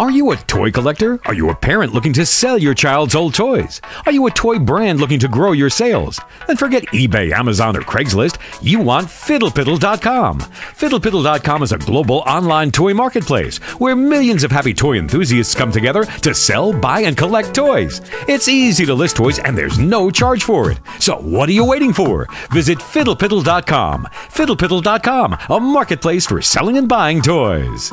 Are you a toy collector? Are you a parent looking to sell your child's old toys? Are you a toy brand looking to grow your sales? Then forget eBay, Amazon, or Craigslist. You want FiddlePiddle.com. FiddlePiddle.com is a global online toy marketplace where millions of happy toy enthusiasts come together to sell, buy, and collect toys. It's easy to list toys and there's no charge for it. So what are you waiting for? Visit FiddlePiddle.com. FiddlePiddle.com, a marketplace for selling and buying toys.